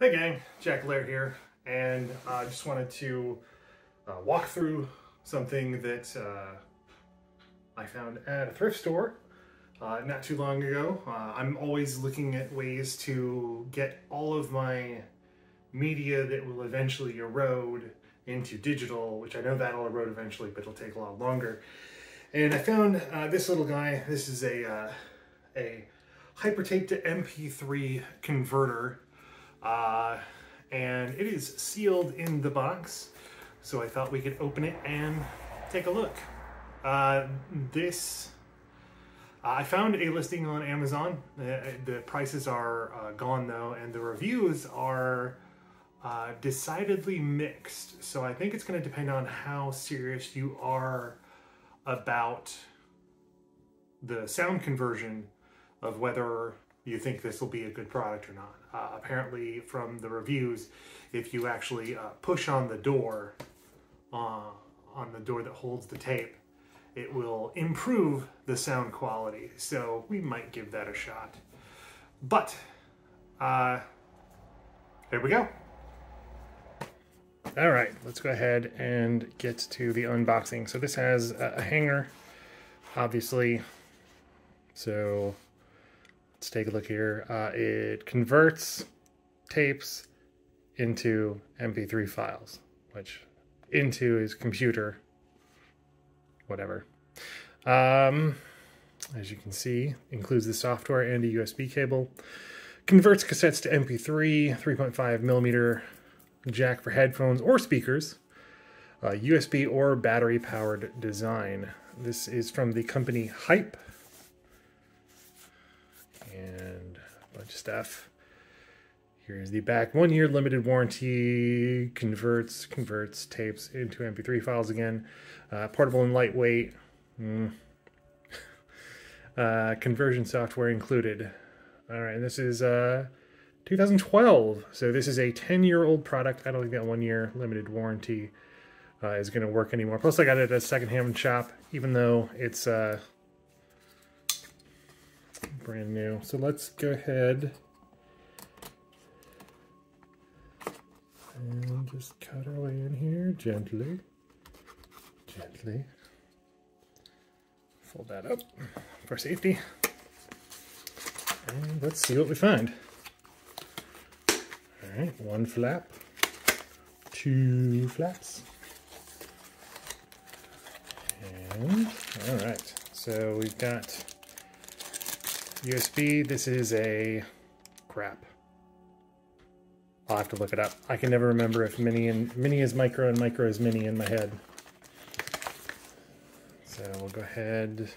Hey gang, Jack Lair here, and I just wanted to walk through something that I found at a thrift store not too long ago. I'm always looking at ways to get all of my media that will eventually erode into digital, which I know that'll erode eventually, but it'll take a lot longer. And I found this little guy. This is a Hype Tape to Mp3 Converter. And it is sealed in the box, so I thought we could open it and take a look. I found a listing on Amazon. The prices are gone though, and the reviews are decidedly mixed, so I think it's going to depend on how serious you are about the sound conversion of whether you think this will be a good product or not. Apparently, from the reviews, if you actually push on the door that holds the tape, it will improve the sound quality. So we might give that a shot. But here we go. All right, let's go ahead and get to the unboxing. So this has a hanger, obviously. So let's take a look here. It converts tapes into MP3 files, which into is computer, whatever. As you can see, includes the software and a USB cable. Converts cassettes to MP3, 3.5 millimeter jack for headphones or speakers, USB or battery powered design. This is from the company Hype. And a bunch of stuff. Here's the back. 1 year limited warranty. Converts tapes into MP3 files again. Portable and lightweight. Conversion software included. All right, and this is 2012. So this is a 10-year-old product. I don't think that 1 year limited warranty is going to work anymore. Plus, I got it at a secondhand shop, even though it's brand new. So let's go ahead and just cut our way in here gently. Gently. Fold that up for safety. And let's see what we find. Alright, one flap, two flaps. And alright, so we've got USB. This is a crap. I'll have to look it up. I can never remember if mini is micro and micro is mini in my head. So we'll go ahead.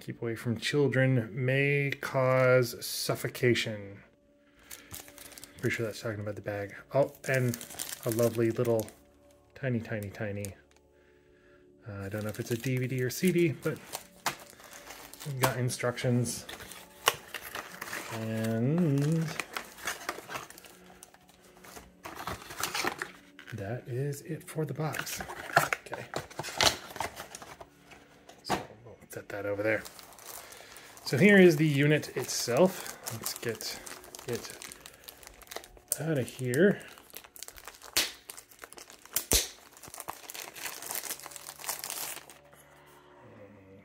Keep away from children. May cause suffocation. Pretty sure that's talking about the bag. Oh, and a lovely little tiny. I don't know if it's a DVD or CD, but we've got instructions, and that is it for the box. Okay, so we'll set that over there. So here is the unit itself. Let's get it out of here.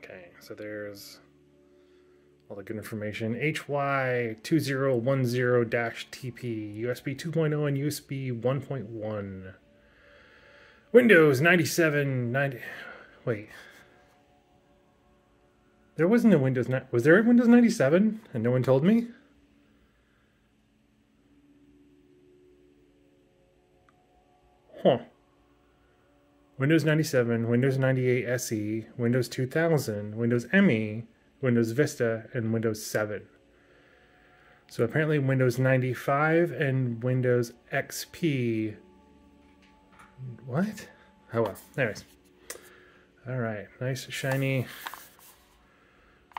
Okay, so there's all the good information. Hy-2010-TP, USB 2.0 and USB 1.1. Windows 97, wait. There wasn't a Windows 9, was there a Windows 97? And no one told me? Huh. Windows 97, Windows 98 SE, Windows 2000, Windows ME, Windows Vista, and Windows 7. So apparently Windows 95 and Windows XP. What? Oh well. Anyways. Alright. Nice, shiny.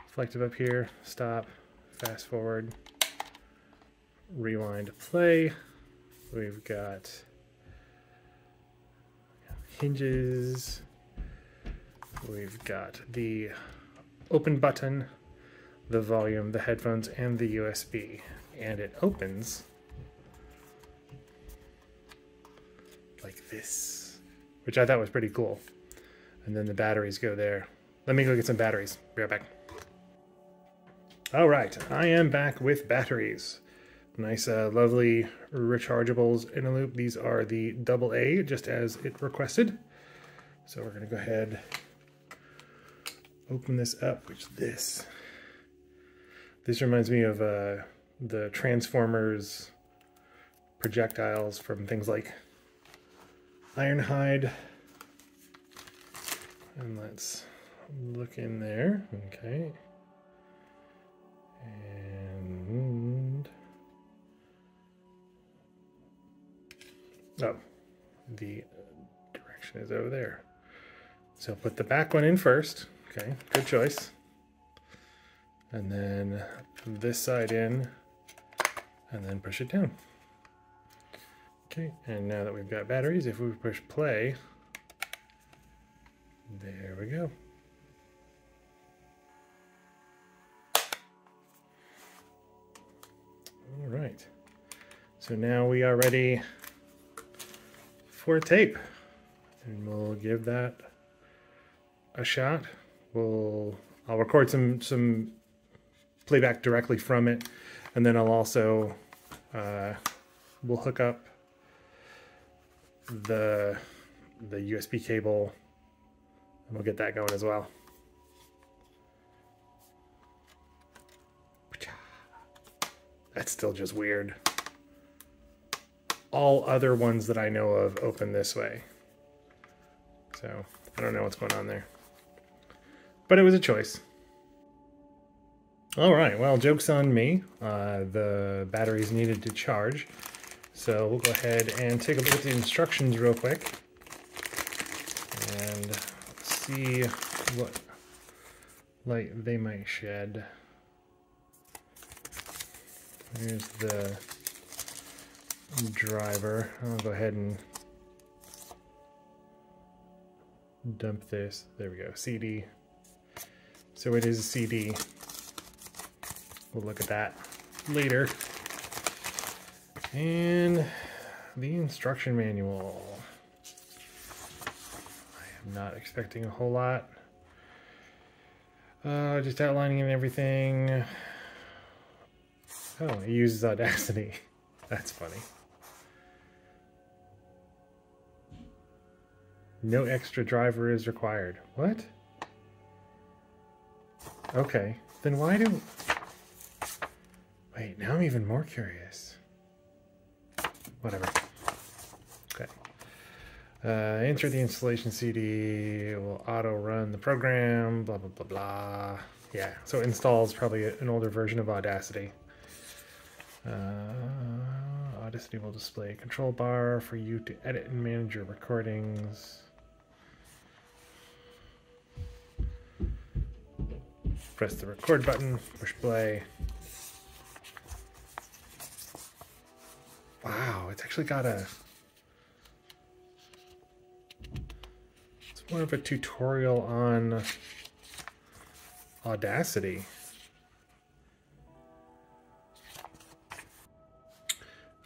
Reflective up here. Stop. Fast forward. Rewind. Play. We've got hinges. We've got the open button, the volume, the headphones, and the USB. And it opens like this, which I thought was pretty cool. And then the batteries go there. Let me go get some batteries. Be right back. All right, I am back with batteries. Nice, lovely rechargeables in a loop. These are the AA, just as it requested. So we're gonna go ahead, open this up, which this reminds me of the Transformers projectiles from things like Ironhide. And let's look in there, okay. And oh, the direction is over there. So put the back one in first. Okay, good choice. And then this side in, and then push it down. Okay, and now that we've got batteries, if we push play, there we go. All right, so now we are ready for tape, and we'll give that a shot. I'll record some playback directly from it, and then I'll also we'll hook up the USB cable, and we'll get that going as well. That's still just weird. All other ones that I know of open this way. So I don't know what's going on there. But it was a choice. All right, well, joke's on me. The batteries needed to charge. So we'll go ahead and take a look at the instructions real quick. And see what light they might shed. Here's the driver. I'll go ahead and dump this. There we go, CD. So it is a CD. We'll look at that later. And the instruction manual. I am not expecting a whole lot. Just outlining and everything. Oh, it uses Audacity. That's funny. No extra driver is required. What? Okay, then why do... Wait, now I'm even more curious. Whatever. Okay. Enter the installation CD, it will auto-run the program, blah, blah, blah, blah. Yeah, so it installs probably an older version of Audacity. Audacity will display a control bar for you to edit and manage your recordings. Press the record button, push play. Wow, it's actually got a... It's more of a tutorial on Audacity.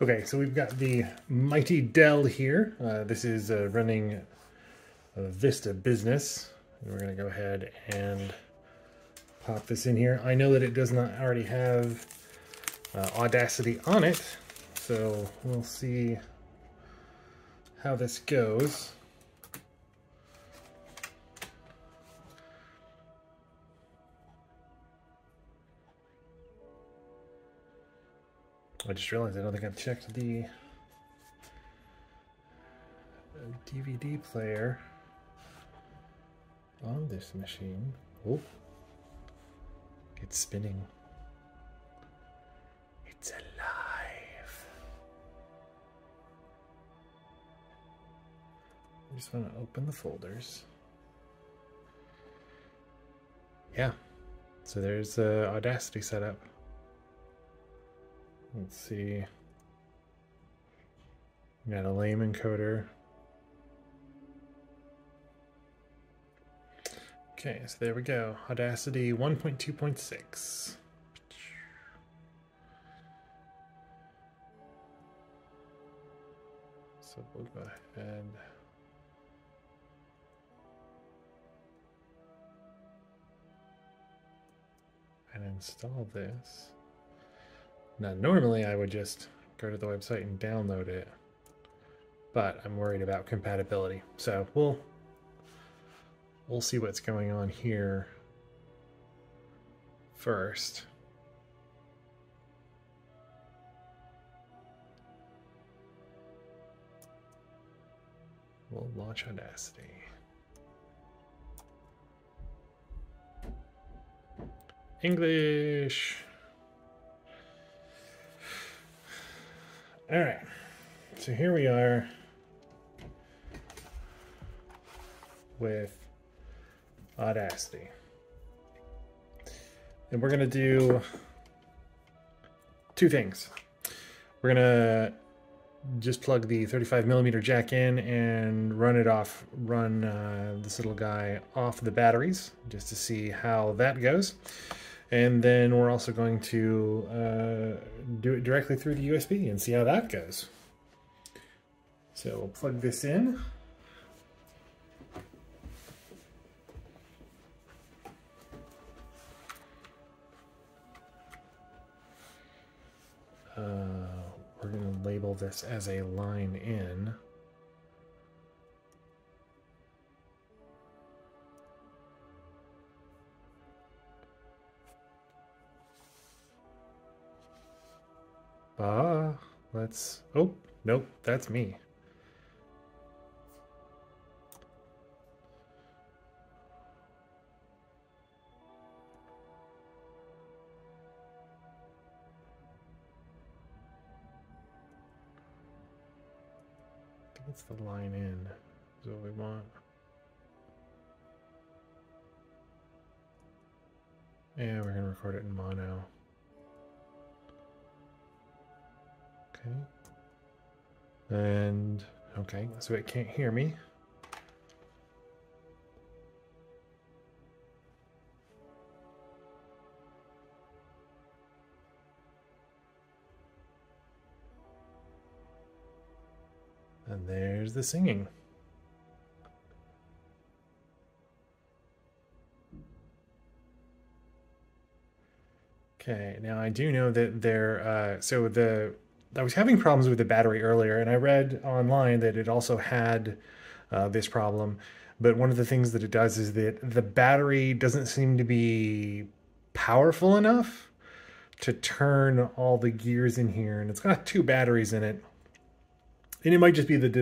Okay, so we've got the mighty Dell here. This is running Vista Business. And we're gonna go ahead and pop this in here. I know that it does not already have Audacity on it, so we'll see how this goes. I just realized I don't think I've checked the DVD player on this machine. Oh. It's spinning. It's alive. I just want to open the folders. Yeah. So there's Audacity set up. Let's see. We got a lame encoder. Okay, so there we go. Audacity 1.2.6. So we'll go ahead. And install this. Now normally I would just go to the website and download it, but I'm worried about compatibility, so we'll see what's going on here first. We'll launch Audacity. English. All right, so here we are with Audacity. And we're gonna do two things. We're gonna just plug the 35mm jack in and run this little guy off the batteries just to see how that goes. And then we're also going to do it directly through the USB and see how that goes. So we'll plug this in. We're gonna label this as a line in. Let's, oh, nope, that's me. I think it's the line in is what we want. Yeah, we're gonna record it in mono. Okay. And okay, so it can't hear me. And there's the singing. Okay, now I do know that there, I was having problems with the battery earlier, and I read online that it also had this problem. But one of the things that it does is that the battery doesn't seem to be powerful enough to turn all the gears in here. And it's got two batteries in it. And it might just be that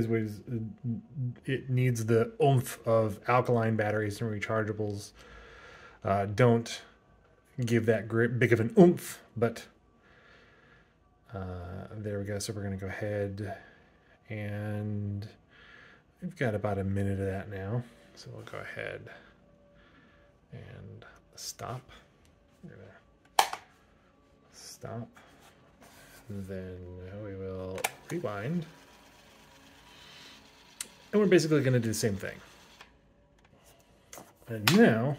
it needs the oomph of alkaline batteries and rechargeables. Don't give that grip big of an oomph, but... there we go. So we're going to go ahead, and we've got about a minute of that now. So we'll go ahead and stop. We're going to stop. And then we will rewind. And we're basically going to do the same thing. And now,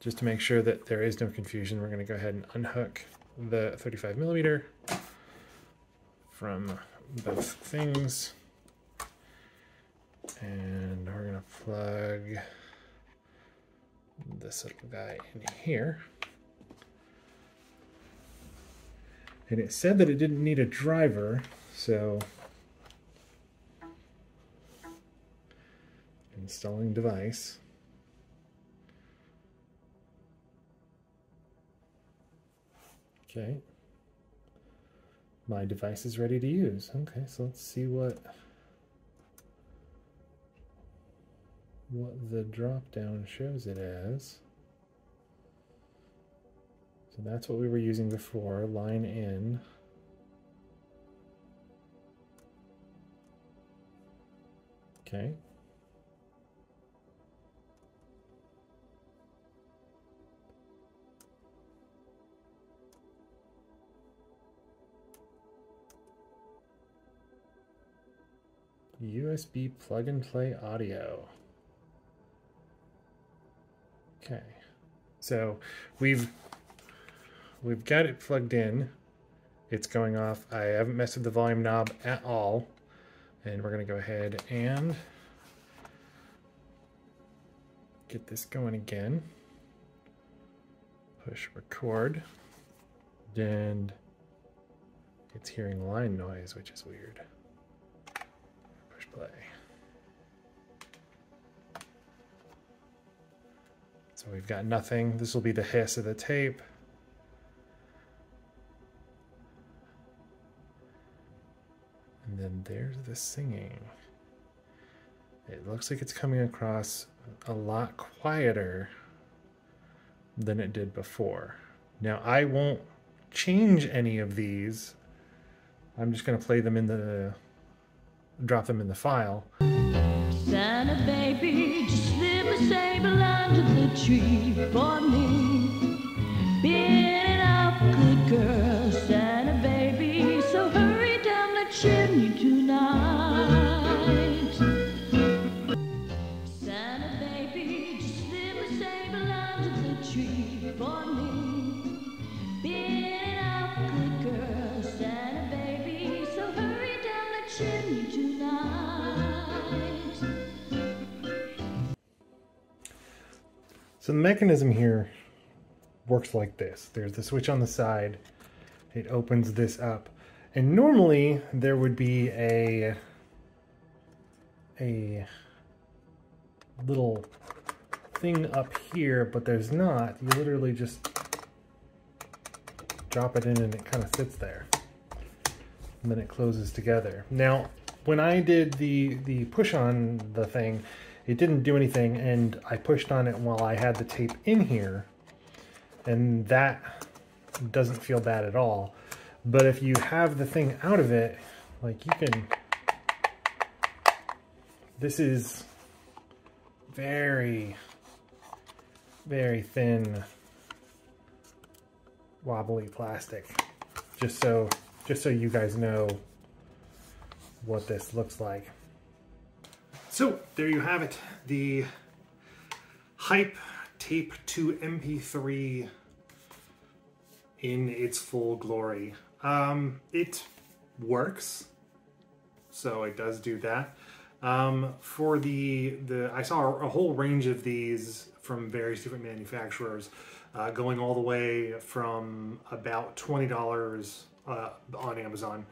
just to make sure that there is no confusion, we're going to go ahead and unhook the 35mm from both things, and we're gonna plug this little guy in here. And it said that it didn't need a driver, so installing device. Okay, my device is ready to use. Okay, so let's see what the drop down shows it as. So that's what we were using before, line in. Okay. USB plug and play audio. Okay, so we've got it plugged in, it's going off. I haven't messed with the volume knob at all. And we're going to go ahead and get this going again. Push record. And it's hearing line noise, which is weird. Push play. So we've got nothing. This will be the hiss of the tape. And then there's the singing. It looks like it's coming across a lot quieter than it did before. Now I won't change any of these. I'm just gonna play them in the, drop them in the file. Santa baby, just slip a sable under the tree for me. Beat it up, good girl, Santa baby, so hurry down the chimney tonight. Santa baby, just slip a sable under the tree for me. Beat it up, good girl, Santa baby, so hurry down the chimney tonight. So the mechanism here works like this. There's the switch on the side. It opens this up. And normally there would be a little thing up here, but there's not. You literally just drop it in and it kind of sits there. And then it closes together. Now, when I did the push on the thing, it didn't do anything, and I pushed on it while I had the tape in here, and that doesn't feel bad at all. But if you have the thing out of it, like you can, this is very, very thin, wobbly plastic. Just so you guys know what this looks like. So there you have it, the Hype Tape to MP3 in its full glory. It works, so it does do that. For the I saw a whole range of these from various different manufacturers, going all the way from about $20 on Amazon.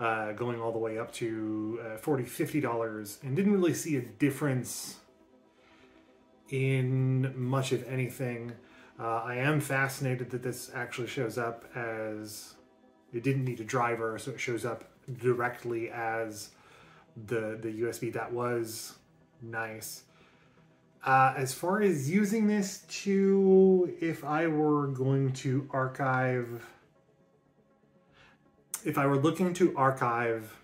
Going all the way up to $40, $50, and didn't really see a difference in much of anything. I am fascinated that this actually shows up as, it didn't need a driver, so it shows up directly as the USB. That was nice. As far as using this to, if I were going to archive, if I were looking to archive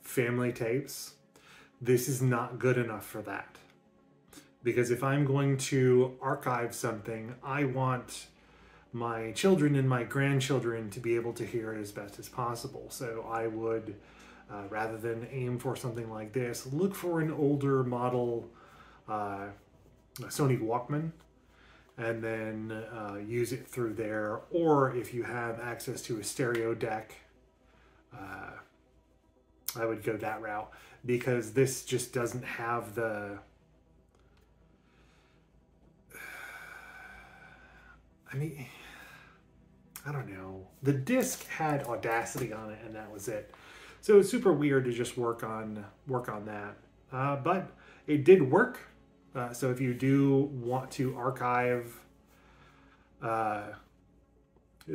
family tapes, this is not good enough for that. Because if I'm going to archive something, I want my children and my grandchildren to be able to hear it as best as possible. So I would, rather than aim for something like this, look for an older model Sony Walkman, and then use it through there. Or if you have access to a stereo deck, I would go that route, because this just doesn't have the, I mean, I don't know. The disc had Audacity on it and that was it. So it's super weird to just work on that. But it did work. So if you do want to archive,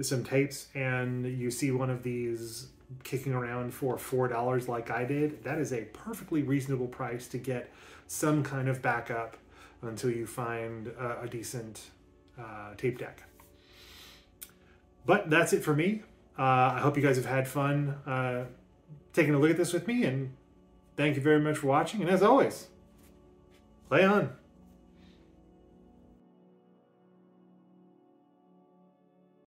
some tapes and you see one of these kicking around for $4 like I did, that is a perfectly reasonable price to get some kind of backup until you find a decent tape deck. But that's it for me. I hope you guys have had fun taking a look at this with me, and thank you very much for watching, and as always, play on!